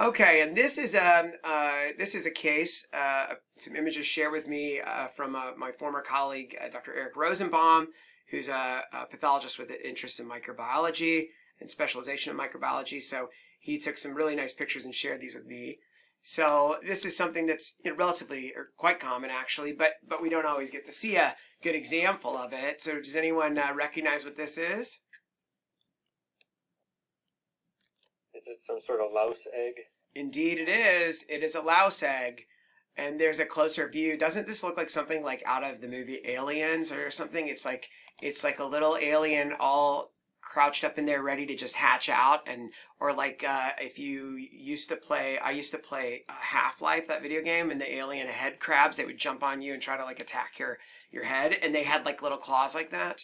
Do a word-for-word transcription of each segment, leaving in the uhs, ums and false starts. Okay, and this is a uh, this is a case. Uh, some images shared with me uh, from uh, my former colleague, uh, Doctor Eric Rosenbaum, who's a, a pathologist with an interest in microbiology and specialization in microbiology. So he took some really nice pictures and shared these with me. So this is something that's you know, relatively or quite common, actually, but but we don't always get to see a good example of it. So does anyone uh, recognize what this is? Is it some sort of louse egg? Indeed it is. It is a louse egg. And there's a closer view. Doesn't this look like something like out of the movie Aliens or something? It's like it's like a little alien all crouched up in there ready to just hatch out. And or like uh, if you used to play, I used to play uh, Half-Life, that video game, and the alien head crabs, they would jump on you and try to like attack your, your head. And they had like little claws like that.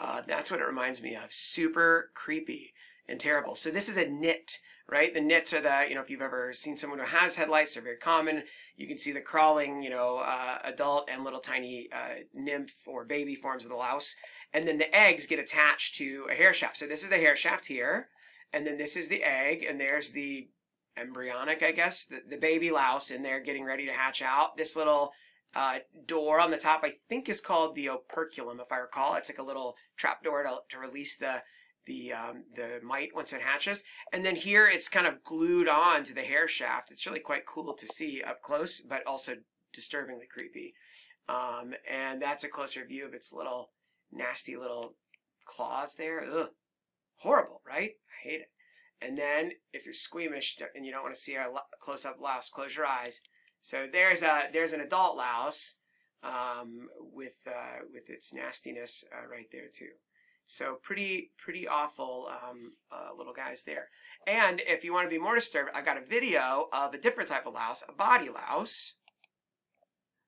Uh, that's what it reminds me of. Super creepy and terrible. So this is a nit, right? The nits are the, you know, if you've ever seen someone who has head lice, they're very common. You can see the crawling, you know, uh, adult and little tiny uh, nymph or baby forms of the louse. And then the eggs get attached to a hair shaft. So this is the hair shaft here. And then this is the egg. And there's the embryonic, I guess, the, the baby louse in there getting ready to hatch out. This little uh, door on the top, I think, is called the operculum, if I recall. It's like a little trap door to, to release the the um, the mite once it hatches. And then here it's kind of glued on to the hair shaft. It's really quite cool to see up close, but also disturbingly creepy. Um, and that's a closer view of its little nasty little claws there. Ugh, horrible, right? I hate it. And then if you're squeamish and you don't want to see a close-up louse, close your eyes. So there's a there's an adult louse um, with, uh, with its nastiness uh, right there too. So pretty, pretty awful um, uh, little guys there. And if you want to be more disturbed, I've got a video of a different type of louse, a body louse,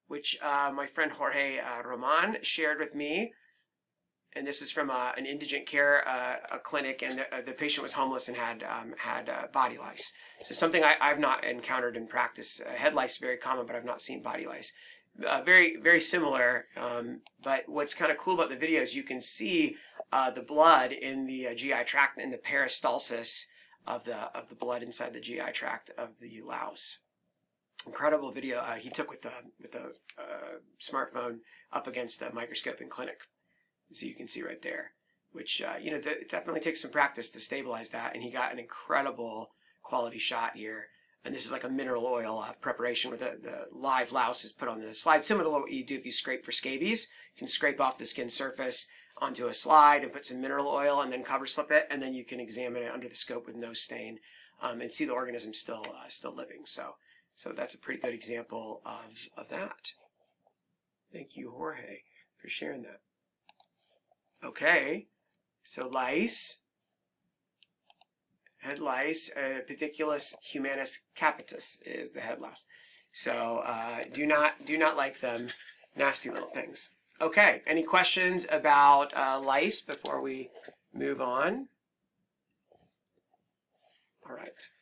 which uh, my friend Jorge uh, Roman shared with me. And this is from a, an indigent care uh, a clinic, and the, uh, the patient was homeless and had um, had uh, body lice. So something I, I've not encountered in practice. Uh, head lice is very common, but I've not seen body lice. Uh, very, very similar. Um, but what's kind of cool about the video is you can see Uh, the blood in the uh, G I tract and the peristalsis of the of the blood inside the G I tract of the louse. Incredible video uh, he took with the with the uh, smartphone up against a microscope in clinic, so you can see right there. Which uh, you know it definitely takes some practice to stabilize that, and he got an incredible quality shot here. And this is like a mineral oil uh, preparation where the, the live louse is put on the slide, similar to what you do if you scrape for scabies. You can scrape off the skin surface onto a slide and put some mineral oil and then cover slip it, and then you can examine it under the scope with no stain um, and see the organism still uh, still living. So so that's a pretty good example of, of that. Thank you, Jorge, for sharing that. Okay, so lice, head lice, uh, pediculus humanus capitis is the head louse. So uh, do not do not like them, nasty little things. Okay, any questions about uh, lice before we move on? All right.